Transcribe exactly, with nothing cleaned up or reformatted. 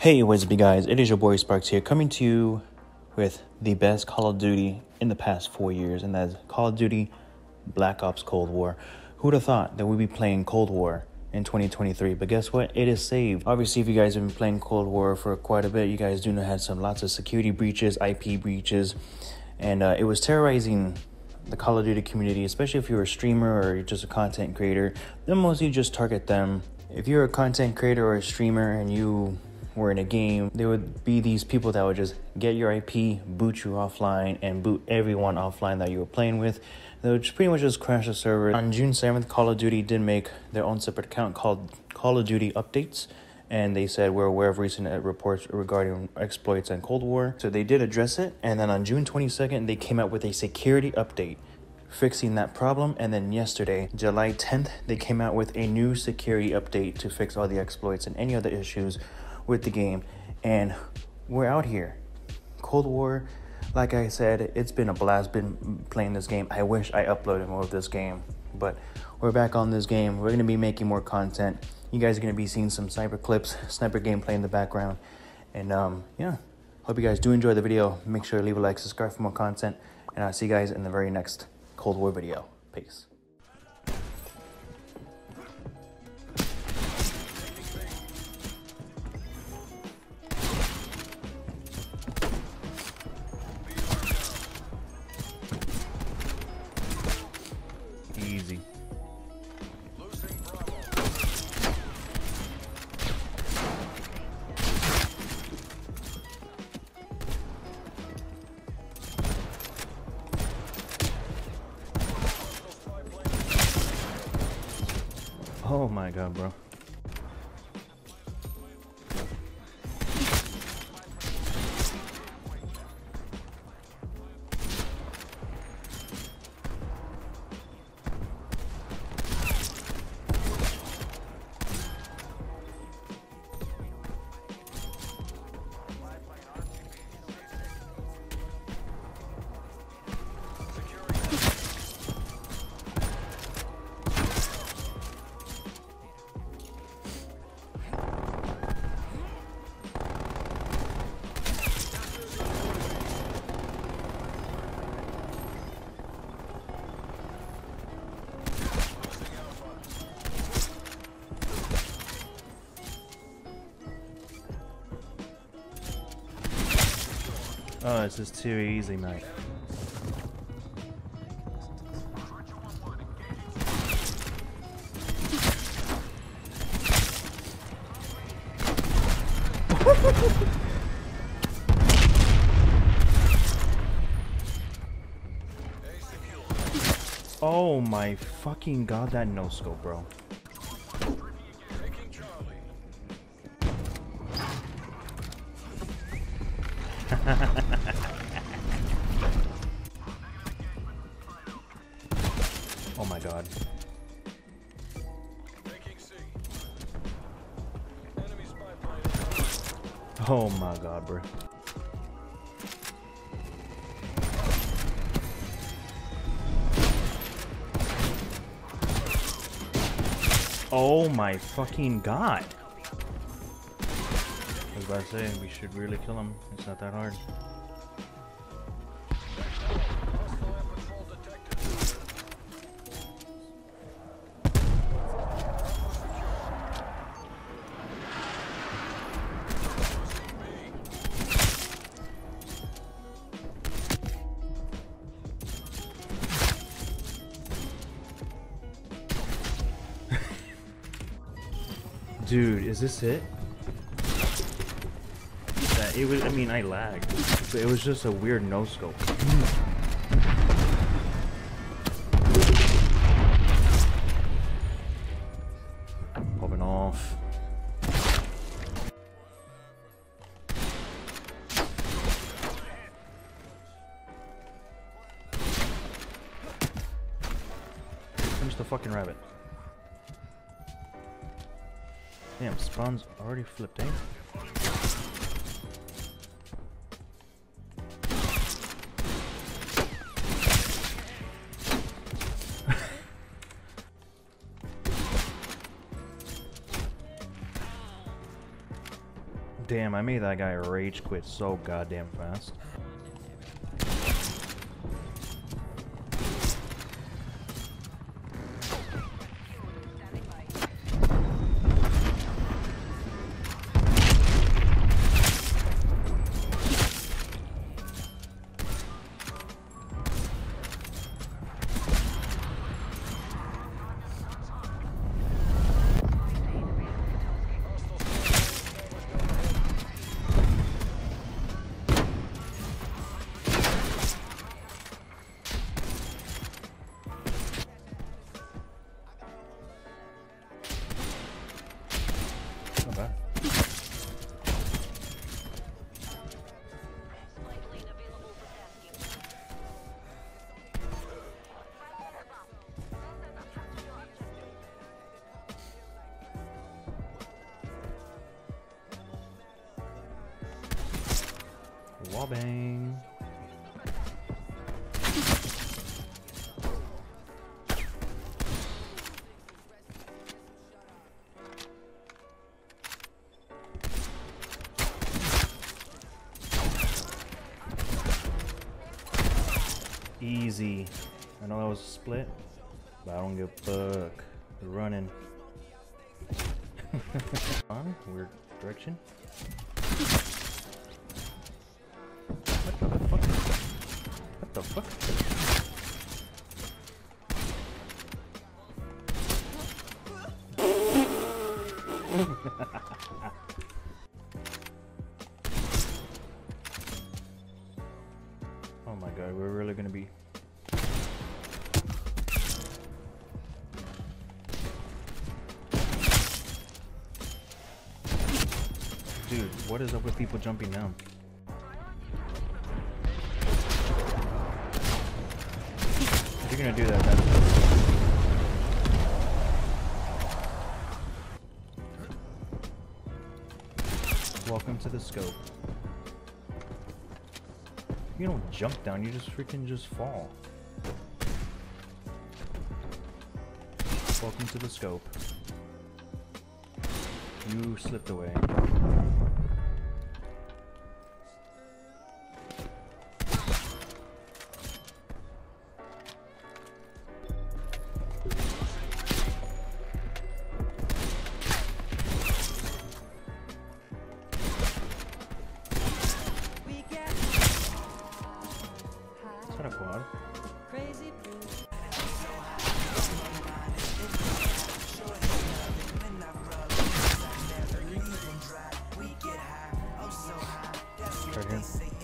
Hey, what's up, guys? It is your boy Sparks here, coming to you with the best Call of Duty in the past four years, and that's Call of Duty Black Ops Cold War. Who'd have thought that we'd be playing Cold War in twenty twenty-three? But guess what? It is saved. Obviously, if you guys have been playing Cold War for quite a bit, you guys do know had some lots of security breaches, I P breaches, and uh, it was terrorizing the Call of Duty community, especially if you're a streamer or you're just a content creator. Then mostly just target them. If you're a content creator or a streamer and you were in a game, there would be these people that would just get your I P, boot you offline, and boot everyone offline that you were playing with. They would just pretty much just crash the server. On June seventh, Call of Duty did make their own separate account called Call of Duty Updates, and they said, we're aware of recent reports regarding exploits and Cold War. So they did address it, and then on June twenty-second, they came out with a security update fixing that problem. And then yesterday, July tenth, they came out with a new security update to fix all the exploits and any other issues with the game. And we're out here. Cold War, like I said, it's been a blast been playing this game. I wish I uploaded more of this game, but we're back on this game. We're going to be making more content. You guys are going to be seeing some sniper clips, sniper gameplay in the background. And um yeah, hope you guys do enjoy the video. Make sure to leave a like, subscribe for more content, and I'll see you guys in the very next Cold War video. Peace. Easy. Oh my god, bro. Oh, it's just too easy, mate. Oh my fucking god, that no-scope, bro. Oh my god. Oh my god, bro. Oh my fucking god. I was about to say, we should really kill him. It's not that hard. Dude, is this it? It was, I mean, I lagged, but it was just a weird no-scope. Popping off. Finish the fucking rabbit. Damn, spawn's already flipped, eh? damn, I made that guy rage quit so goddamn fast. Wobbang. Easy. I know that was a split, but I don't give a fuck. They're running. On weird direction. The fuck? Oh my god, we're really gonna be... Dude, what is up with people jumping now? If you're gonna do that, that's it. Welcome to the scope. You don't jump down, you just freaking just fall. Welcome to the scope. You slipped away. Right here.